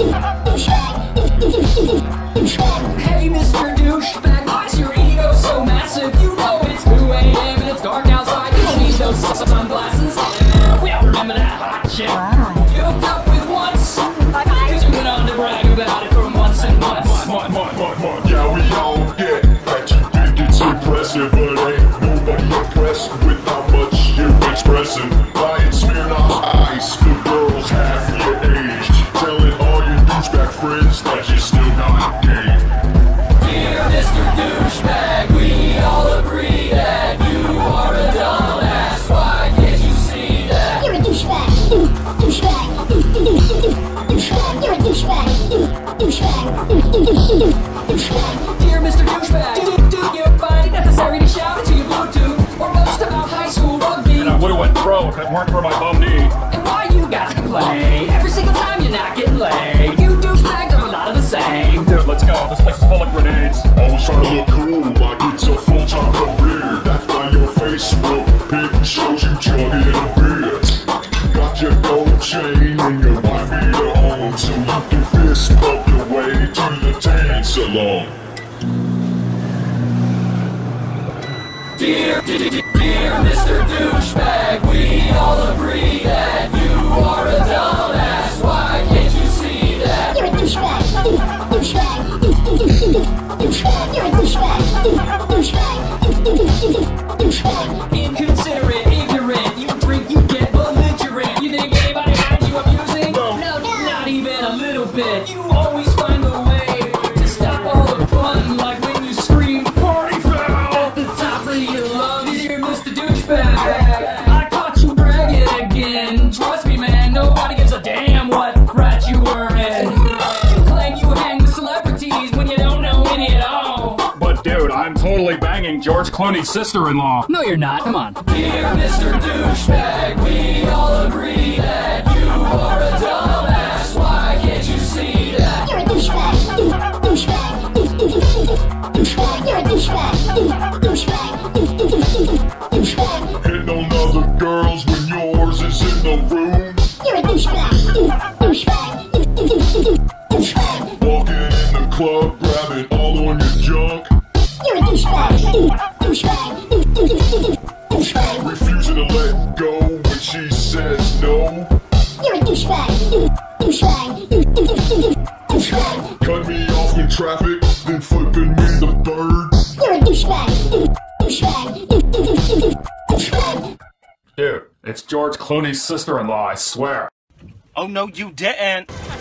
Hey, Mr. Douchebag, why is your ego so massive? You know it's 2 a.m. and it's dark outside. You don't need those sunglasses. We all remember that hot shit. Wow. You hooked up with once, because you went on to brag about it for months and months. Yeah, we all get that you think it's impressive, but ain't nobody impressed with how much you're expressing. Ryan Smirnoff Ice, the girls half your age, telling all your douchebag friends that you're still not gay. Dear Mr. Douchebag, we all agree that you are a dumbass. Why can't you see that? You're a douchebag. Douchebag. You're a douchebag. Dear Mr. Douchebag, do you find it necessary to shout to your Bluetooth or boast about high school rugby? And I would've went pro if it weren't for my bum knee. And why you guys complain every single time you're not getting laid? You douchebags are a lot of the same. Dude, let's go. This place is full of grenades. Always trying to look cool like it's a full-time career. That's why your Facebook pic shows you chugging a beer. Got your gold chain and your white beater on, so you can fist bump your way to the tan salon. Dear Mr. Douchebag, we all agree that you are a dumbass. Why can't you see that? You're a douchebag. You're a douchebag. Inconsiderate, ignorant. You drink, you get belligerent. You think anybody around you amusing? No, not even a little bit. You always find a way to stop all the fun, like when you scream "party foul" at the top of your lungs. Dear Mr. Douchebag, I caught you bragging again. Trust me, man, nobody gives a damn what rat you were in. You claim you hang with celebrities when you don't know any at all. But dude, I'm totally banging George Clooney's sister-in-law. No, you're not. Come on. Dear Mr. Douchebag, we all agree that you are a dumbass. Why can't you see that? You're a douchebag. You're a douchebag. Hitting on other girls when yours is in the room. You're a douchebag. Walking in the club, grabbing all on your junk. You're a douchebag. Refusing to let go when she says no. You're a douchebag. Cut me off in traffic, then flipping me the bird. You're a douchebag. Dude, it's George Clooney's sister-in-law, I swear. Oh no, you didn't.